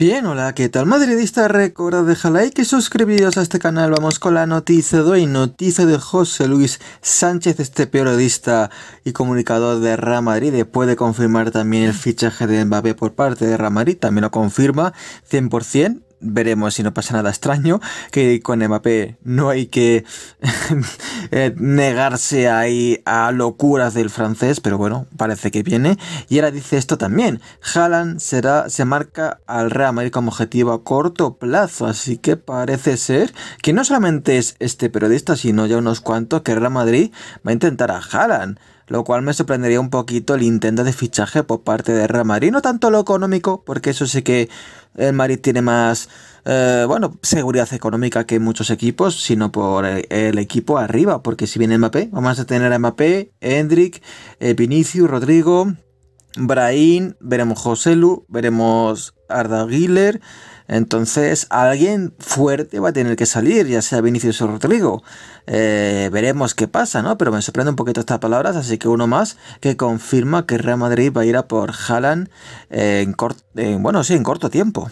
Bien, hola, ¿qué tal madridista? Recordad dejar like y suscribiros a este canal. Vamos con la noticia de hoy, noticia de José Luis Sánchez, este periodista y comunicador de Real Madrid. Puede confirmar también el fichaje de Mbappé por parte de Real Madrid, también lo confirma 100%. Veremos si no pasa nada extraño, que con Mbappé no hay que negarse ahí a locuras del francés, pero bueno, parece que viene. Y ahora dice esto también, Haaland se marca al Real Madrid como objetivo a corto plazo, así que parece ser que no solamente es este periodista, sino ya unos cuantos que Real Madrid va a intentar a Haaland. Lo cual me sorprendería un poquito el intento de fichaje por parte de Real Madrid. No tanto lo económico, porque eso sí que el Madrid tiene más seguridad económica que muchos equipos, sino por el equipo arriba. Porque si viene Mbappé, vamos a tener a Mbappé, Endrick, Vinicius, Rodrigo, Brahim, veremos Joselu, veremos Arda Güler. Entonces alguien fuerte va a tener que salir, ya sea Vinicius o Rodrigo. Veremos qué pasa, ¿no? Pero me sorprende un poquito estas palabras, así que uno más que confirma que Real Madrid va a ir a por Haaland en corto tiempo.